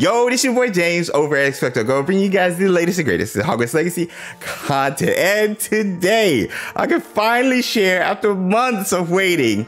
Yo, this your boy James over at XpectoGO, bringing you guys the latest and greatest Hogwarts Legacy content. And today, I can finally share, after months of waiting,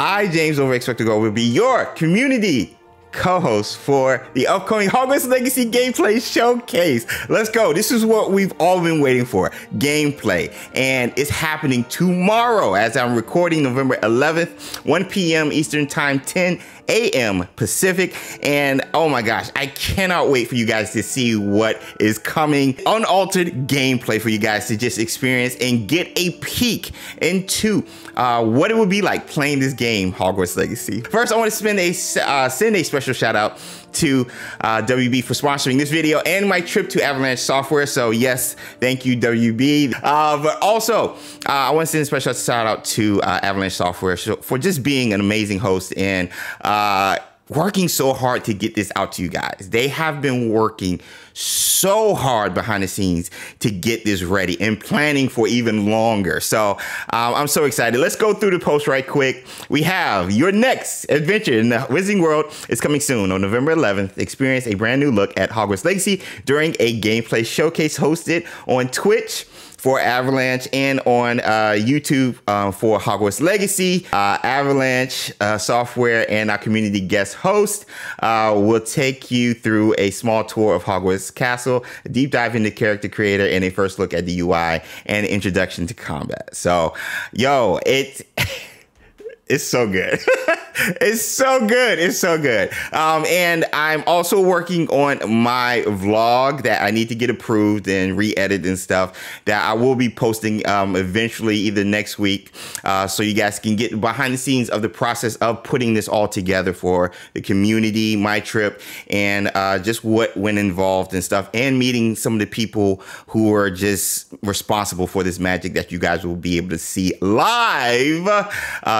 I, James over at XpectoGO, will be your community co-host for the upcoming Hogwarts Legacy gameplay showcase. Let's go. This is what we've all been waiting for, gameplay, and it's happening tomorrow as I'm recording November 11th, 1 p.m. Eastern time, 10 a.m. Pacific. And oh my gosh, I cannot wait for you guys to see what is coming. Unaltered gameplay for you guys to just experience and get a peek into what it would be like playing this game, Hogwarts Legacy. First, I want to send a special shout out to WB for sponsoring this video and my trip to Avalanche Software. So yes, thank you, WB. But also, I want to send a special shout out to Avalanche Software for just being an amazing host and working so hard to get this out to you guys. They have been working so hard behind the scenes to get this ready and planning for even longer. So I'm so excited. Let's go through the post right quick. We have your next adventure in the Wizarding World is coming soon on November 11th. Experience a brand new look at Hogwarts Legacy during a gameplay showcase hosted on Twitch for Avalanche and on YouTube for Hogwarts Legacy. Avalanche Software and our community guest host will take you through a small tour of Hogwarts Castle, a deep dive into character creator, and a first look at the UI and introduction to combat. So, yo, it's so good. It's so good. It's so good. And I'm also working on my vlog that I need to get approved and re-edit and stuff that I will be posting eventually, either next week. So you guys can get behind the scenes of the process of putting this all together for the community, my trip, and just what went involved and stuff, and meeting some of the people who are just responsible for this magic that you guys will be able to see live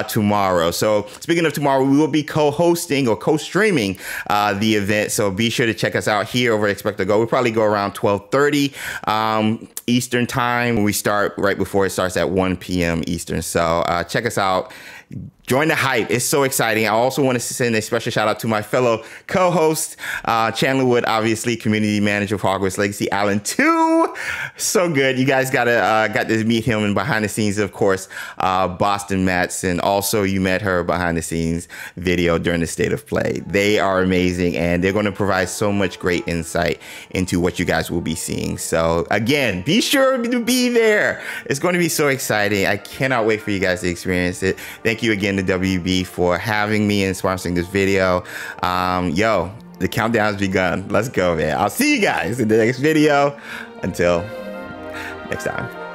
tomorrow. So speaking of tomorrow, we will be co-hosting or co-streaming the event, so be sure to check us out here over at XpectoGO. We'll probably go around 12:30 Eastern time. We start right before it starts at 1 p.m. Eastern, so check us out. Join the hype. It's so exciting. I also want to send a special shout out to my fellow co-host, Chandler Wood, obviously community manager of Hogwarts Legacy Island 2. So good. You guys got to meet him, and behind the scenes, of course, Boston Mattson. Also, you met her behind the scenes video during the State of Play. They are amazing, and they're going to provide so much great insight into what you guys will be seeing. So again, be sure to be there. It's going to be so exciting. I cannot wait for you guys to experience it. Thank you again to WB for having me and sponsoring this video. Yo, the countdown's begun. Let's go, man. I'll see you guys in the next video. Until next time.